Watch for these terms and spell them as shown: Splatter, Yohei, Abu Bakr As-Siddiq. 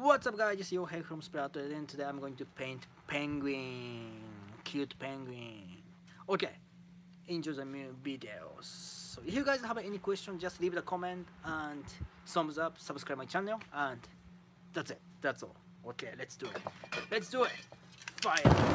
What's up guys, it's Yohei from Splatter, and today I'm going to paint penguin, cute penguin. Okay, enjoy the videos. So if you guys have any question, just leave the comment and thumbs up, subscribe my channel, and that's it, that's all. Okay, let's do it, let's do it. Fire.